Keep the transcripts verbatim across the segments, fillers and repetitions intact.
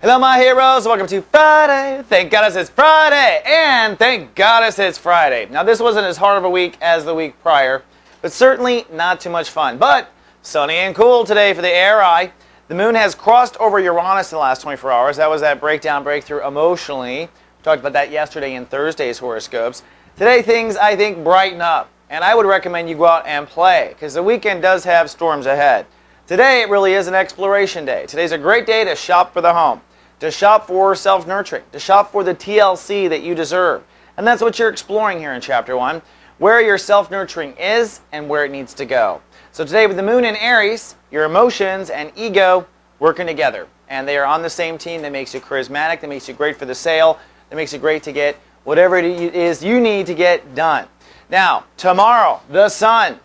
Hello, my heroes. Welcome to Friday. Thank goddess it's Friday. And thank goddess it's Friday. Now, this wasn't as hard of a week as the week prior, but certainly not too much fun. But sunny and cool today for the A R I. The moon has crossed over Uranus in the last twenty-four hours. That was that breakdown, breakthrough emotionally. We talked about that yesterday in Thursday's horoscopes. Today, things, I think, brighten up. And I would recommend you go out and play, because the weekend does have storms ahead. Today, it really is an exploration day. Today's a great day to shop for the home, to shop for self-nurturing, to shop for the T L C that you deserve. And that's what you're exploring here in Chapter one, where your self-nurturing is and where it needs to go. So today with the moon in Aries, your emotions and ego working together. And they are on the same team. That makes you charismatic, that makes you great for the sale, that makes you great to get whatever it is you need to get done. Now, tomorrow, the sun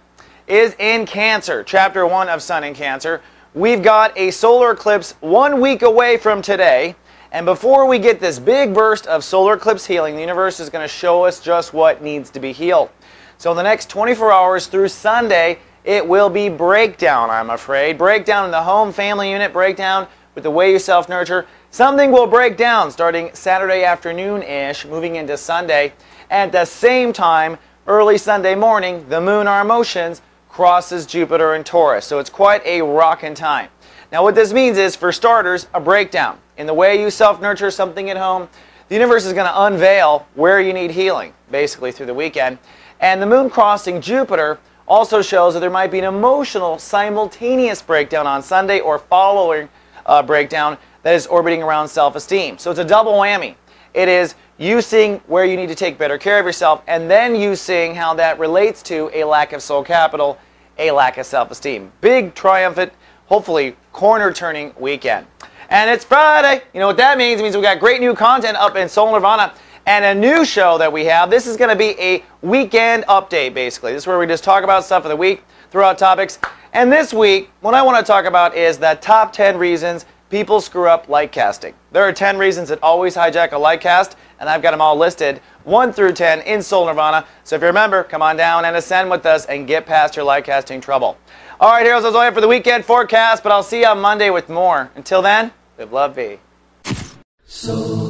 is in Cancer, Chapter one of Sun in Cancer. We've got a solar eclipse one week away from today, and before we get this big burst of solar eclipse healing, the universe is going to show us just what needs to be healed. So in the next twenty-four hours through Sunday, it will be breakdown, I'm afraid. Breakdown in the home, family unit, breakdown with the way you self-nurture. Something will break down starting Saturday afternoon-ish, moving into Sunday. At the same time, early Sunday morning, the moon, our emotions, crosses Jupiter and Taurus, so it's quite a rockin' time. Now what this means is, for starters, a breakdown in the way you self-nurture something at home. The universe is going to unveil where you need healing, basically through the weekend. And the moon crossing Jupiter also shows that there might be an emotional simultaneous breakdown on Sunday or following uh, breakdown that is orbiting around self-esteem. So it's a double whammy. It is you seeing where you need to take better care of yourself, and then you seeing how that relates to a lack of soul capital, a lack of self-esteem. Big, triumphant, hopefully corner-turning weekend. And it's Friday. You know what that means? It means we've got great new content up in Soul Nirvana and a new show that we have. This is going to be a weekend update, basically. This is where we just talk about stuff of the week, throw out topics. And this week, what I want to talk about is the top ten reasons people screw up light casting. There are ten reasons that always hijack a light cast, and I've got them all listed, one through ten, in Soul Nirvana. So if you remember, come on down and ascend with us and get past your light casting trouble. All right, heroes, that's all I have for the weekend forecast, but I'll see you on Monday with more. Until then, live, love, be. So